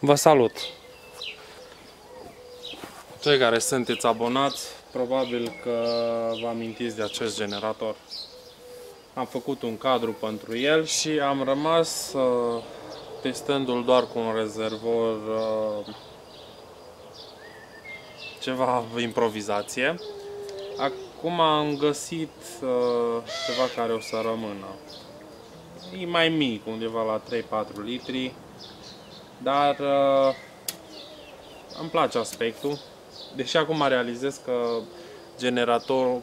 Vă salut! Cei care sunteți abonați, probabil că vă amintiți de acest generator. Am făcut un cadru pentru el și am rămas testându-l doar cu un rezervor ceva improvizație. Acum am găsit ceva care o să rămână. E mai mic, undeva la 3-4 litri, dar îmi place aspectul. Deși acum realizez că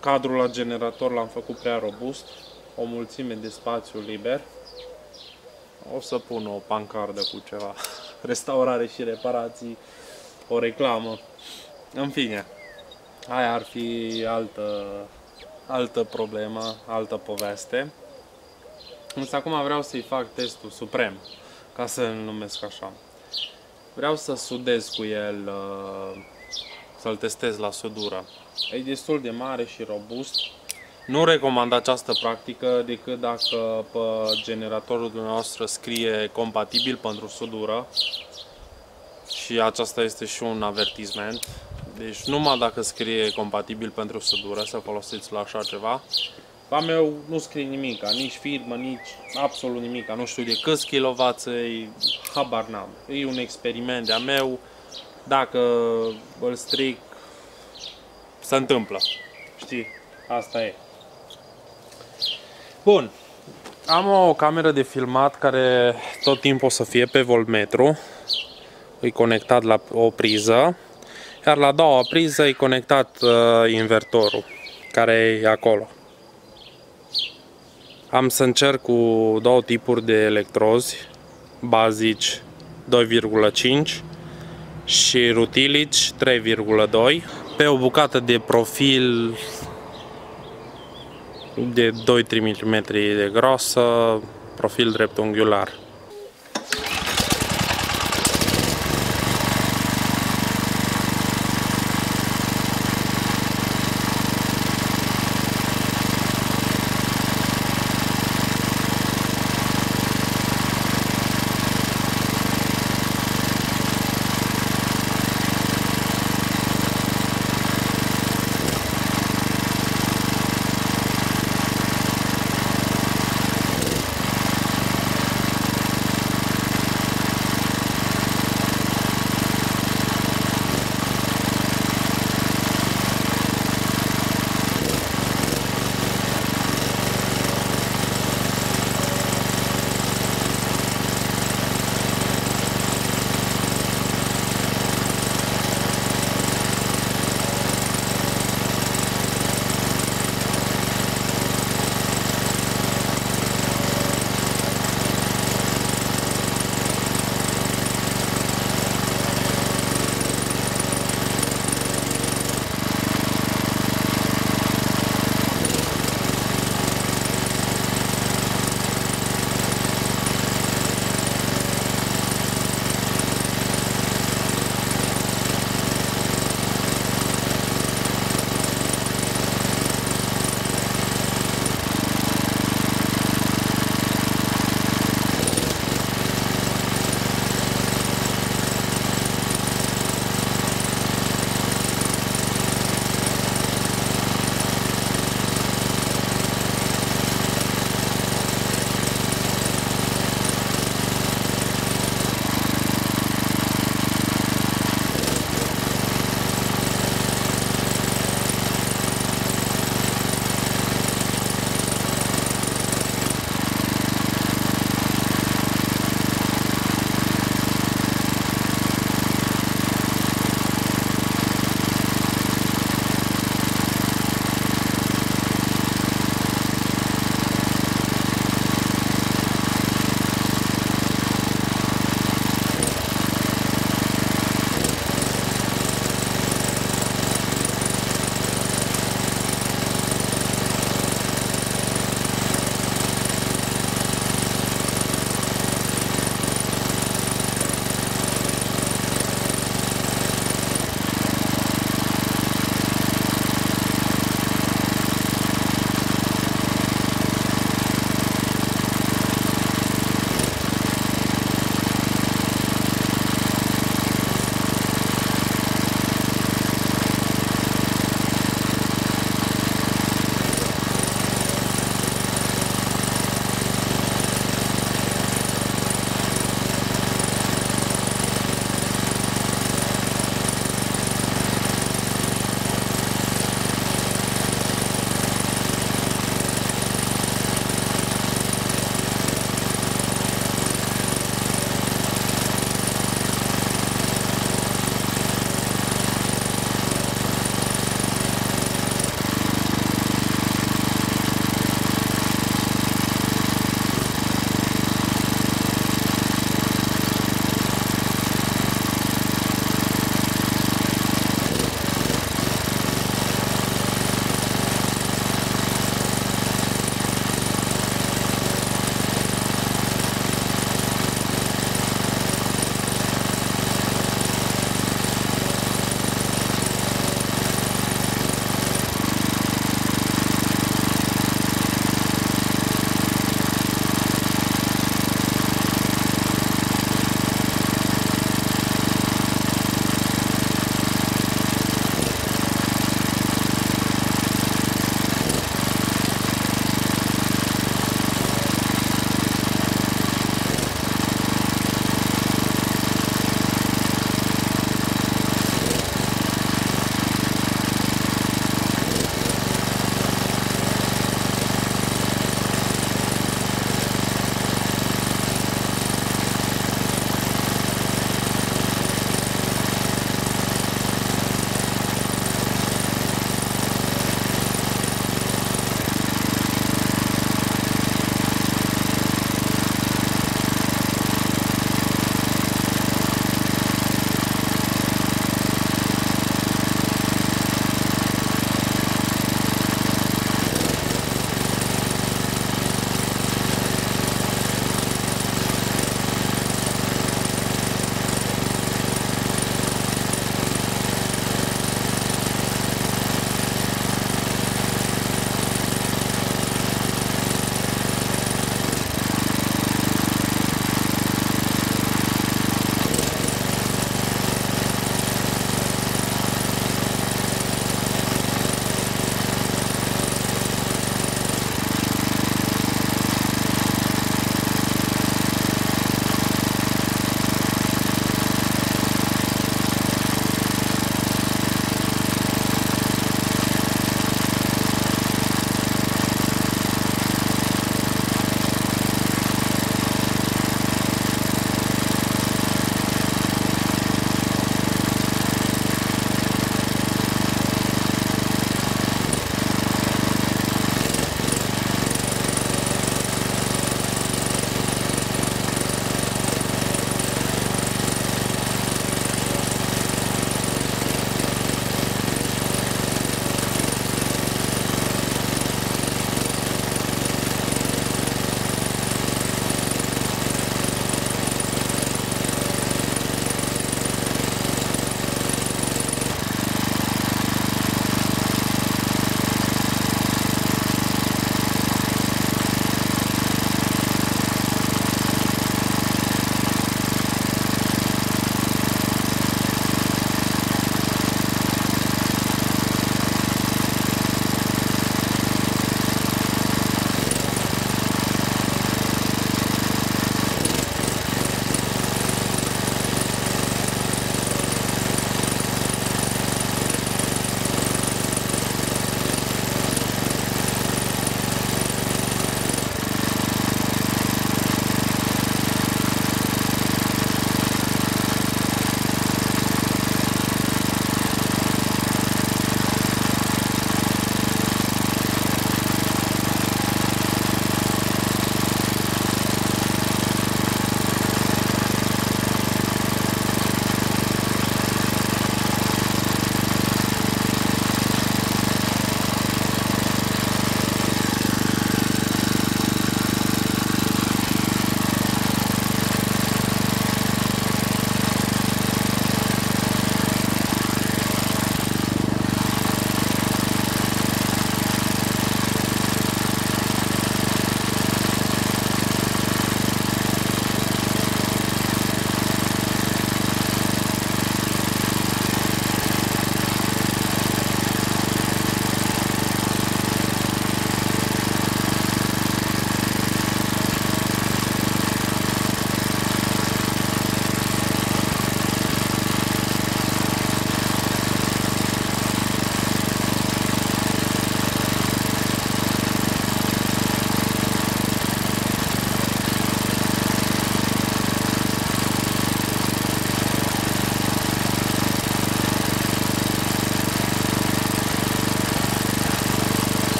cadrul la generator l-am făcut prea robust, o mulțime de spațiu liber. O să pun o pancardă cu ceva, restaurare și reparații, o reclamă. În fine, aia ar fi altă problemă, altă poveste. Însă acum vreau să-i fac testul suprem, ca să îl numesc așa. Vreau să sudez cu el, să-l testez la sudură. E destul de mare și robust. Nu recomand această practică decât dacă pe generatorul dumneavoastră scrie compatibil pentru sudură. Și aceasta este și un avertisment. Deci numai dacă scrie compatibil pentru sudură să folosiți la așa ceva. La meu nu scrie nimica, nici firmă, nici absolut nimica. Nu știu de câți kilovați, habar n-am. E un experiment de-a meu. Dacă îl stric, se întâmplă. Știi? Asta e. Bun, am o cameră de filmat care tot timpul o să fie pe voltmetru, e conectat la o priză, iar la a doua priză e conectat invertorul, care e acolo. Am să încerc cu două tipuri de electrozi, bazici 2,5 și rutilici 3,2, pe o bucată de profil de 2-3 mm de grosă, profil dreptunghiular.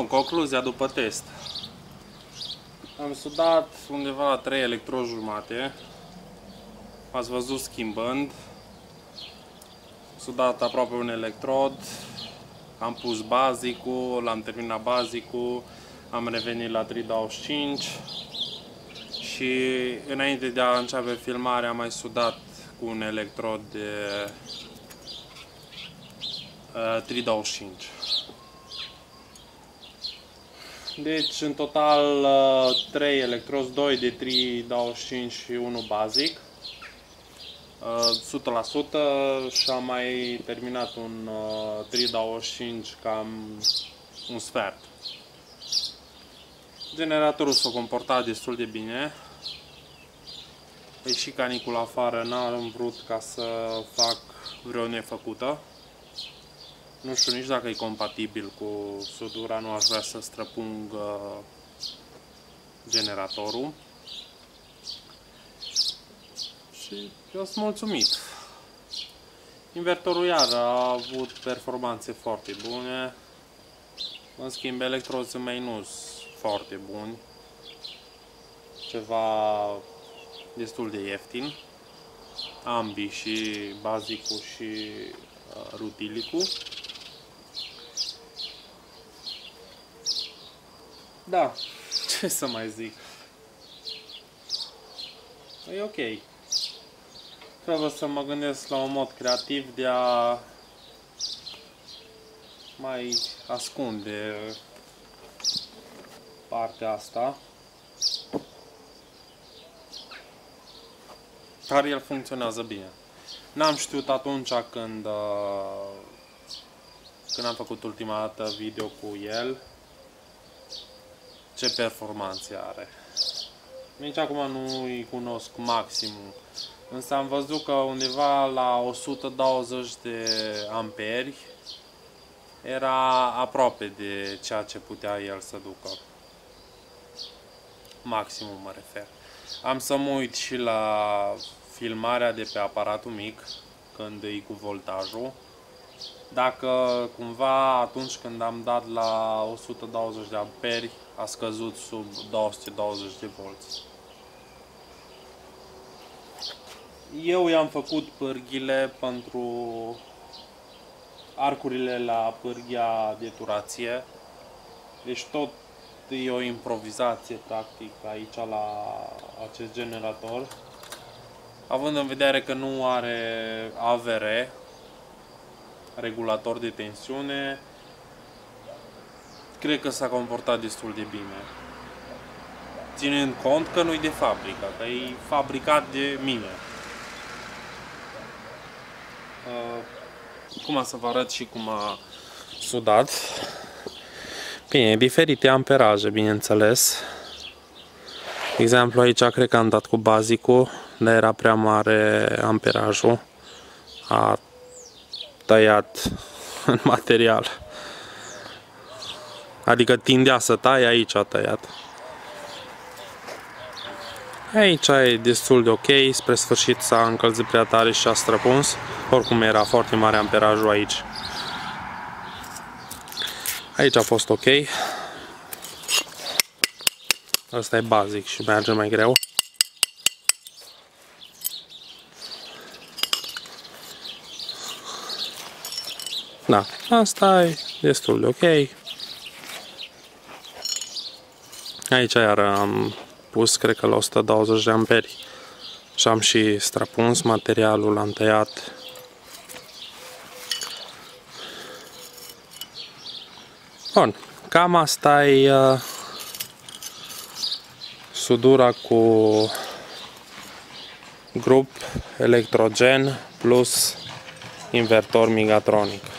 Bun, concluzia după test. Am sudat undeva la 3 electrojumate. Ați văzut schimbând. Sudat aproape un electrod. Am pus bazicul, l-am terminat bazicul, am revenit la 325 și înainte de a începe filmarea am mai sudat cu un electrod de 325. Deci în total 3 electrozi, 2 de 325 și 1 bazic. 100% și am mai terminat un 325 cam un sfert. Generatorul s-a comportat destul de bine. E și canicul afară, n-am vrut ca să fac vreo nefăcută. Nu știu nici dacă e compatibil cu sudura, nu aș vrea să străpung generatorul. Și eu sunt mulțumit. Invertorul iar a avut performanțe foarte bune. În schimb, electrozii mei nu sunt foarte buni. Ceva destul de ieftin. Ambii, și bazicul și rutilicul. Da, ce să mai zic. E ok. Trebuie să mă gândesc la un mod creativ de a mai ascunde partea asta. Dar el funcționează bine. N-am știut atunci când am făcut ultima dată video cu el ce performanțe are. Nici acum nu îi cunosc maximul. Însă am văzut că undeva la 120 de amperi era aproape de ceea ce putea el să ducă. Maximum mă refer. Am să mă uit și la filmarea de pe aparatul mic, când e cu voltajul. Dacă cumva atunci când am dat la 120 de amperi a scăzut sub 220 de volți. Eu i-am făcut pârghile pentru arcurile la pârghia de turație. Deci tot e o improvizație practic aici la acest generator. Având în vedere că nu are AVR, regulator de tensiune, cred că s-a comportat destul de bine. Ținând cont că nu e de fabrică, că e fabricat de mine. Cum să vă arăt și cum a sudat. Bine, diferite amperaje, bineînțeles. De exemplu, aici cred că am dat cu bazicul, dar era prea mare amperajul. A tăiat în material. Adică tindea să taie, aici a tăiat. Aici e destul de ok, spre sfârșit s-a încălzit prea tare și a străpuns. Oricum era foarte mare amperajul aici. Aici a fost ok. Asta e bazic și merge mai greu. Da, asta e destul de ok. Aici iar am pus, cred că la 120 de amperi și am și strapuns materialul, l-am tăiat. Bun, cam asta e sudura cu grup electrogen plus invertor Migatronic.